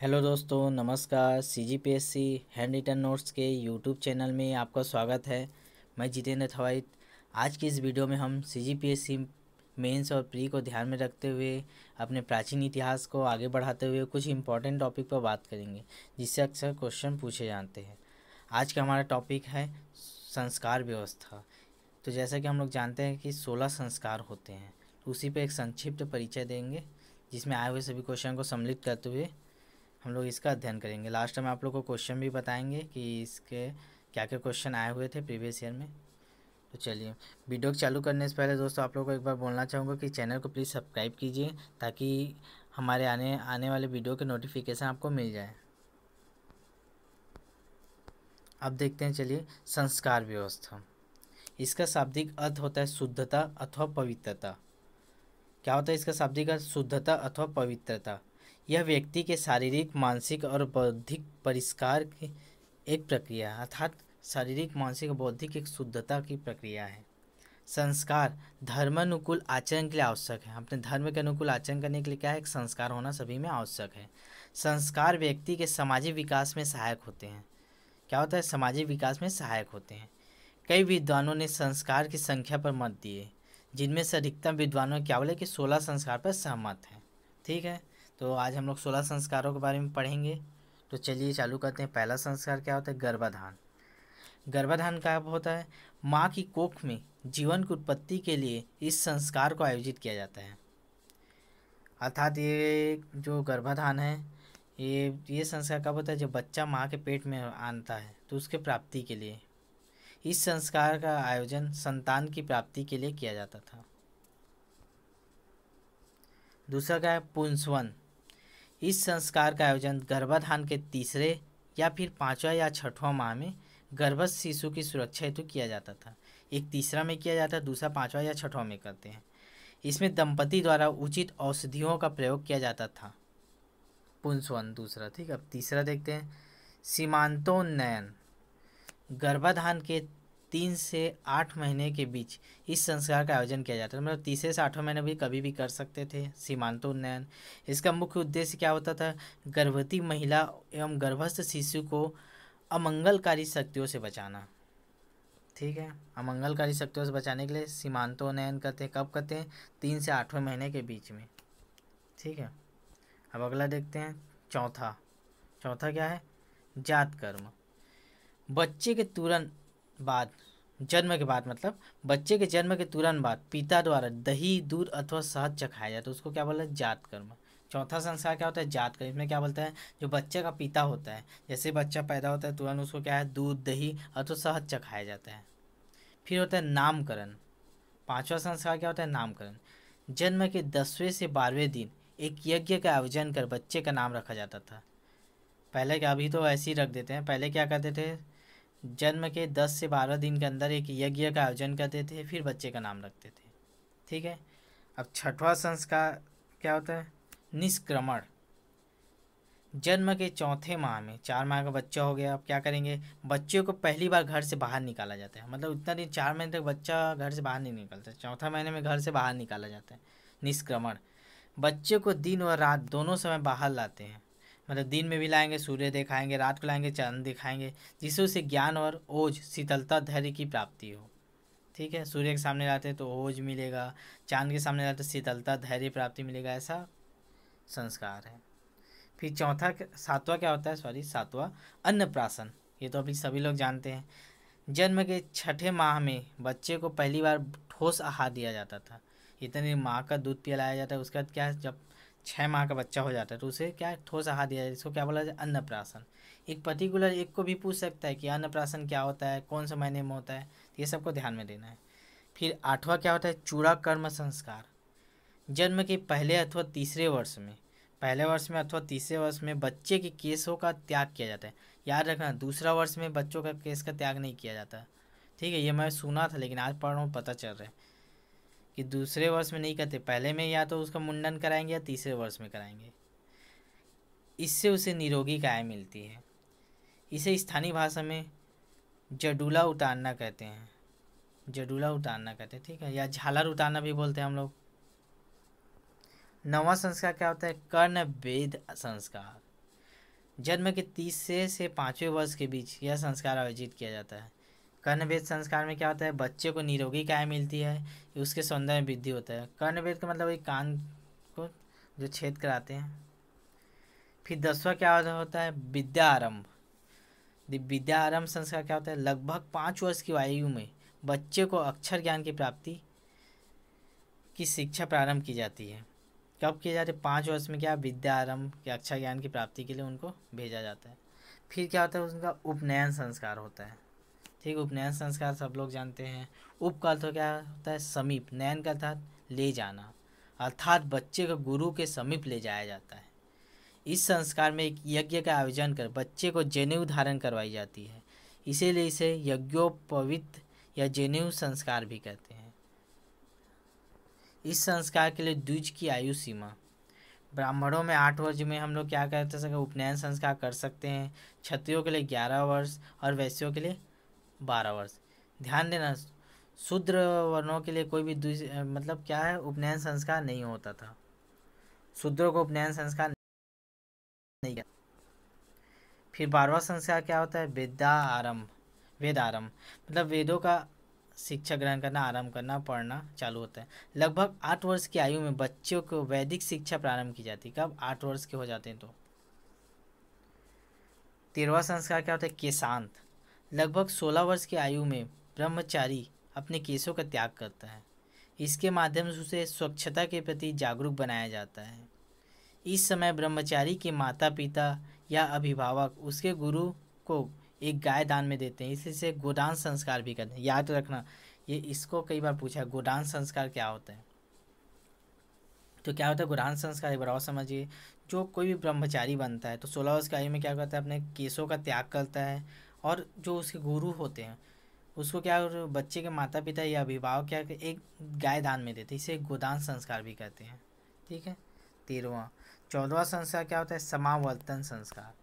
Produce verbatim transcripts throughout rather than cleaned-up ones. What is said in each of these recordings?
Hello दोस्तों नमस्कार। CGPSC handwritten notes के यूट्यूब चैनल में आपका स्वागत है। मैं जितेंद्र थवाइ। आज की इस वीडियो में हम सीजीपीएससी मेंस और प्री को ध्यान में रखते हुए अपने प्राचीन इतिहास को आगे बढ़ाते हुए कुछ इम्पोर्टेंट टॉपिक पर बात करेंगे जिससे अक्सर क्वेश्चन पूछे जाते हैं। आज का हमारा टॉपिक है संस्कार व्यवस्था। तो जैसा कि हम लोग जानते हैं कि सोलह संस्कार होते हैं, उसी पर एक संक्षिप्त परिचय देंगे जिसमें आए हुए सभी क्वेश्चन को सम्मिलित करते हुए हम लोग इसका अध्ययन करेंगे। लास्ट में आप लोगों को क्वेश्चन भी बताएंगे कि इसके क्या क्या क्वेश्चन आए हुए थे प्रीवियस ईयर में। तो चलिए वीडियो को चालू करने से पहले दोस्तों आप लोगों को एक बार बोलना चाहूँगा कि चैनल को प्लीज़ सब्सक्राइब कीजिए ताकि हमारे आने आने वाले वीडियो के नोटिफिकेशन आपको मिल जाए। अब देखते हैं, चलिए संस्कार व्यवस्था। इसका शाब्दिक अर्थ होता है शुद्धता अथवा पवित्रता। क्या होता है इसका शाब्दिक अर्थ? शुद्धता अथवा पवित्रता। यह व्यक्ति के शारीरिक, मानसिक और बौद्धिक परिष्कार की एक प्रक्रिया है, अर्थात शारीरिक, मानसिक और बौद्धिक एक शुद्धता की प्रक्रिया है। संस्कार धर्मानुकूल आचरण के लिए आवश्यक है। अपने धर्म के अनुकूल आचरण करने के लिए क्या है, एक संस्कार होना सभी में आवश्यक है। संस्कार व्यक्ति के सामाजिक विकास में सहायक होते हैं। क्या होता है, सामाजिक विकास में सहायक होते हैं। कई विद्वानों ने संस्कार की संख्या पर मत दिए, जिनमें से अधिकतम विद्वानों क्या बोले कि सोलह संस्कार पर सहमत हैं। ठीक है, तो आज हम लोग सोलह संस्कारों के बारे में पढ़ेंगे। तो चलिए चालू करते हैं। पहला संस्कार क्या होता है, गर्भाधान। गर्भाधान क्या होता है? माँ की कोख में जीवन की उत्पत्ति के लिए इस संस्कार को आयोजित किया जाता है। अर्थात ये जो गर्भाधान है, ये ये संस्कार कब होता है, जब बच्चा माँ के पेट में आता है तो उसके प्राप्ति के लिए। इस संस्कार का आयोजन संतान की प्राप्ति के लिए किया जाता था। दूसरा क्या है, पुंसवन। इस संस्कार का आयोजन गर्भाधान के तीसरे या फिर पाँचवा या छठवां माह में गर्भस्थ शिशु की सुरक्षा हेतु किया जाता था। एक तीसरा में किया जाता है, दूसरा पाँचवा या छठवां में करते हैं। इसमें दंपति द्वारा उचित औषधियों का प्रयोग किया जाता था। पुंसवन दूसरा। ठीक, अब तीसरा देखते हैं, सीमांतोन्नयन। गर्भाधान के तीन से आठ महीने के बीच इस संस्कार का आयोजन किया जाता था। मतलब तीसरे से आठवें महीने भी कभी भी कर सकते थे सीमांतोन्नयन। इसका मुख्य उद्देश्य क्या होता था, गर्भवती महिला एवं गर्भस्थ शिशु को अमंगलकारी शक्तियों से बचाना। ठीक है, अमंगलकारी शक्तियों से बचाने के लिए सीमांतोन्नयन करते हैं। कब करते हैं, तीन से आठवें महीने के बीच में। ठीक है, अब अगला देखते हैं, चौथा। चौथा क्या है, जातकर्म। बच्चे के तुरंत बाद, जन्म के बाद, मतलब बच्चे के जन्म के तुरंत बाद पिता द्वारा दही, दूध अथवा शहद चखाया जाता है, उसको क्या बोला, जातकर्म। चौथा संस्कार क्या होता है, जातकर्म। इसमें क्या बोलता है, जो बच्चे का पिता होता है, जैसे बच्चा पैदा होता है तुरंत उसको क्या है, दूध, दही अथवा शहद चखाया जाता है। फिर होता है नामकरण। पाँचवा संस्कार क्या होता है, नामकरण। जन्म के दसवें से बारहवें दिन एक यज्ञ का आयोजन कर बच्चे का नाम रखा जाता था। पहले क्या, अभी तो ऐसे ही रख देते हैं, पहले क्या करते थे, जन्म के दस से बारह दिन के अंदर एक यज्ञ का आयोजन करते थे, फिर बच्चे का नाम रखते थे। ठीक है, अब छठवां संस्कार क्या होता है, निष्क्रमण। जन्म के चौथे माह में, चार माह का बच्चा हो गया, अब क्या करेंगे, बच्चे को पहली बार घर से बाहर निकाला जाता है। मतलब इतना दिन, चार महीने तक बच्चा घर से बाहर नहीं निकलता, चौथा महीने में घर से बाहर निकाला जाता है, निष्क्रमण। बच्चे को दिन और रात दोनों समय बाहर लाते हैं। मतलब दिन में भी लाएंगे, सूर्य दिखाएंगे, रात को लाएंगे, चांद दिखाएंगे, जिससे उसे ज्ञान और ओज, शीतलता, धैर्य की प्राप्ति हो। ठीक है, सूर्य के सामने लाते हैं तो ओज मिलेगा, चांद के सामने लाते शीतलता, धैर्य प्राप्ति मिलेगा, ऐसा संस्कार है। फिर चौथा, सातवां क्या होता है, सॉरी सातवां, अन्नप्राशन। ये तो अभी सभी लोग जानते हैं। जन्म के छठे माह में बच्चे को पहली बार ठोस आहार दिया जाता था। इतनी माँ का दूध पिलाया जाता है। उसके बाद क्या, जब छः माह का बच्चा हो जाता है तो उसे क्या ठोस आहार दिया जाता है, इसको क्या बोला जाए, अन्नप्राशन। एक पर्टिकुलर एक को भी पूछ सकता है कि अन्नप्राशन क्या होता है, कौन से महीने में होता है, ये सबको ध्यान में देना है। फिर आठवां क्या होता है, चूड़ा कर्म संस्कार। जन्म के पहले अथवा तीसरे वर्ष में, पहले वर्ष में अथवा तीसरे वर्ष में बच्चे के केसों का त्याग किया जाता है। याद रखना, दूसरा वर्ष में बच्चों का केस का त्याग नहीं किया जाता। ठीक है, ये मैं सुना था लेकिन आज पढ़ रहा हूँ, पता चल रहा है कि दूसरे वर्ष में नहीं करते, पहले में या तो उसका मुंडन कराएंगे या तीसरे वर्ष में कराएंगे। इससे उसे निरोगी काया मिलती है। इसे स्थानीय भाषा में जडूला उतारना कहते हैं, जडूला उतारना कहते हैं। ठीक है, या झालर उतारना भी बोलते हैं हम लोग। नवा संस्कार क्या होता है, कर्णवेध संस्कार। जन्म के तीसरे से पाँचवें वर्ष के बीच यह संस्कार आयोजित किया जाता है। कर्णवेध संस्कार में क्या होता है, बच्चे को निरोगी काया मिलती है, उसके सौंदर्य में वृद्धि होता है। कर्णवेध का मतलब एक कान को जो छेद कराते हैं। फिर दसवां क्या होता है, विद्या आरम्भ। विद्या आरम्भ संस्कार क्या होता है, लगभग पाँच वर्ष की आयु में बच्चे को अक्षर ज्ञान की प्राप्ति की शिक्षा प्रारंभ की जाती है। कब किया जाता है, पाँच वर्ष में क्या विद्या आरम्भ के अक्षर ज्ञान की प्राप्ति के लिए उनको भेजा जाता है। फिर क्या होता है, उनका उपनयन संस्कार होता है। ठीक, उपनयन संस्कार सब लोग जानते हैं। उप का अर्थ क्या होता है, समीप। नयन का अर्थात ले जाना, अर्थात बच्चे को गुरु के समीप ले जाया जाता है। इस संस्कार में एक यज्ञ का आयोजन कर बच्चे को जनेऊ धारण करवाई जाती है, इसीलिए इसे यज्ञोपवीत या जनेऊ संस्कार भी कहते हैं। इस संस्कार के लिए द्विज की आयु सीमा, ब्राह्मणों में आठ वर्ष में हम लोग क्या करते सकते उपनयन संस्कार कर सकते हैं। क्षत्रियों के लिए ग्यारह वर्ष और वैश्यों के लिए बारह वर्ष। ध्यान देना, शूद्र वर्णों के लिए कोई भी द्विज मतलब क्या है उपनयन संस्कार नहीं होता था, शूद्रों को उपनयन संस्कार नहीं किया। फिर बारहवां संस्कार क्या होता है, वेदा आरम्भ। वेदारम्भ मतलब वेदों का शिक्षा ग्रहण करना, आरंभ करना, पढ़ना चालू होता है। लगभग आठ वर्ष की आयु में बच्चों को वैदिक शिक्षा प्रारंभ की जाती है। कब, आठ वर्ष के हो जाते हैं तो। तेरहवां संस्कार क्या होता है, केशांत। लगभग सोलह वर्ष की आयु में ब्रह्मचारी अपने केशों का त्याग करता है। इसके माध्यम से उसे स्वच्छता के प्रति जागरूक बनाया जाता है। इस समय ब्रह्मचारी के माता पिता या अभिभावक उसके गुरु को एक गाय दान में देते हैं, इससे गोदान संस्कार भी कहते हैं। याद रखना, ये इसको कई बार पूछा है, गोदान संस्कार क्या होता है। तो क्या होता है गोदान संस्कार, एक बार और समझिए। जो कोई भी ब्रह्मचारी बनता है तो सोलह वर्ष की आयु में क्या करता है, अपने केशों का त्याग करता है, और जो उसके गुरु होते हैं उसको क्या बच्चे के माता पिता या अभिभावक क्या एक गाय दान में देते हैं, इसे गोदान संस्कार भी कहते हैं। ठीक है, तेरहवां। चौदहवां संस्कार क्या होता है, समावर्तन संस्कार।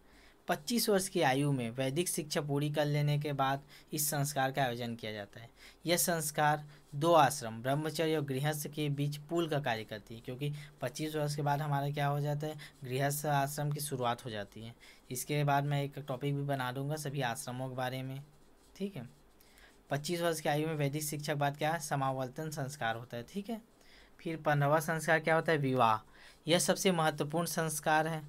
पच्चीस वर्ष की आयु में वैदिक शिक्षा पूरी कर लेने के बाद इस संस्कार का आयोजन किया जाता है। यह संस्कार दो आश्रम, ब्रह्मचर्य और गृहस्थ के बीच पुल का कार्य करती है, क्योंकि पच्चीस वर्ष के बाद हमारा क्या हो जाता है, गृहस्थ आश्रम की शुरुआत हो जाती है। इसके बाद मैं एक टॉपिक भी बना दूंगा सभी आश्रमों के बारे में। ठीक है, पच्चीस वर्ष की आयु में वैदिक शिक्षा के बाद क्या है, समावर्तन संस्कार होता है। ठीक है, फिर पंद्रहवां संस्कार क्या होता है, विवाह। यह सबसे महत्वपूर्ण संस्कार है,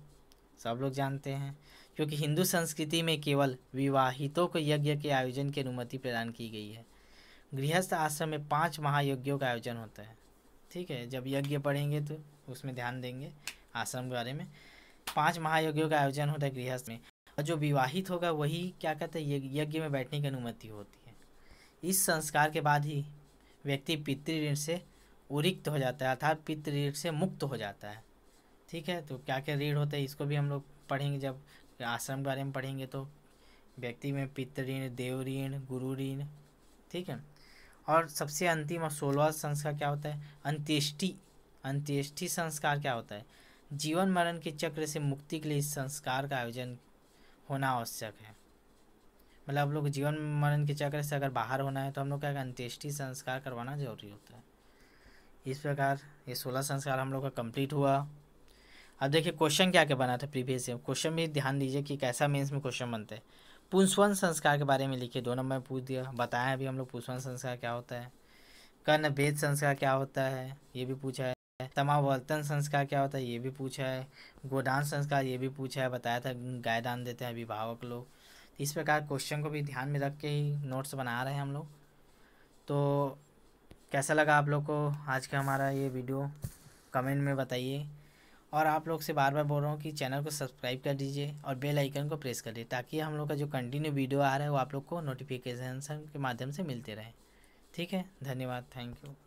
सब लोग जानते हैं, क्योंकि हिंदू संस्कृति में केवल विवाहितों को यज्ञ के आयोजन की अनुमति प्रदान की गई है। गृहस्थ आश्रम में पांच महायज्ञों का आयोजन होता है। ठीक है, जब यज्ञ पढ़ेंगे तो उसमें ध्यान देंगे आश्रम के बारे में। पांच महायज्ञों का आयोजन होता है गृहस्थ में, और जो विवाहित होगा वही क्या कहते हैं यज्ञ में बैठने की अनुमति होती है। इस संस्कार के बाद ही व्यक्ति पितृऋण से उरिक्त हो जाता है, अर्थात पितृऋण से मुक्त हो जाता है। ठीक है, तो क्या क्या ऋण होता है इसको भी हम लोग पढ़ेंगे, जब आश्रम के बारे में पढ़ेंगे तो व्यक्ति में पितृऋण, देव ऋण, गुरु ऋण। ठीक है, और सबसे अंतिम और सोलहवां संस्कार क्या होता है, अंत्येष्टि। अंत्येष्टि संस्कार क्या होता है, जीवन मरण के चक्र से मुक्ति के लिए इस संस्कार का आयोजन होना आवश्यक है। मतलब हम लोग जीवन मरण के चक्र से अगर बाहर होना है तो हम लोग क्या अंत्येष्टि संस्कार करवाना जरूरी होता है। इस प्रकार ये सोलह संस्कार हम लोग का कंप्लीट हुआ। अब देखिए क्वेश्चन क्या क्या बना था प्रीवियस ईयर, क्वेश्चन भी ध्यान दीजिए कि कैसा मेंस में क्वेश्चन बनते हैं। पुंसवन संस्कार के बारे में लिखिए, दो नंबर में पूछ दिया, बताएं अभी हम लोग पुंसवन संस्कार क्या होता है। कर्णवेध संस्कार क्या होता है ये भी पूछा है। समावर्तन संस्कार क्या होता है ये भी पूछा है। गोदान संस्कार ये भी पूछा है, बताया था गाय दान देते हैं अभिभावक लोग। इस प्रकार क्वेश्चन को भी ध्यान में रख के ही नोट्स बना रहे हैं हम लोग। तो कैसा लगा आप लोग को आज का हमारा ये वीडियो, कमेंट में बताइए। और आप लोग से बार बार बोल रहा हूँ कि चैनल को सब्सक्राइब कर दीजिए और बेल आइकन को प्रेस करिए, ताकि हम लोग का जो कंटिन्यू वीडियो आ रहा है वो आप लोग को नोटिफिकेशन के माध्यम से मिलते रहे। ठीक है, धन्यवाद, थैंक यू।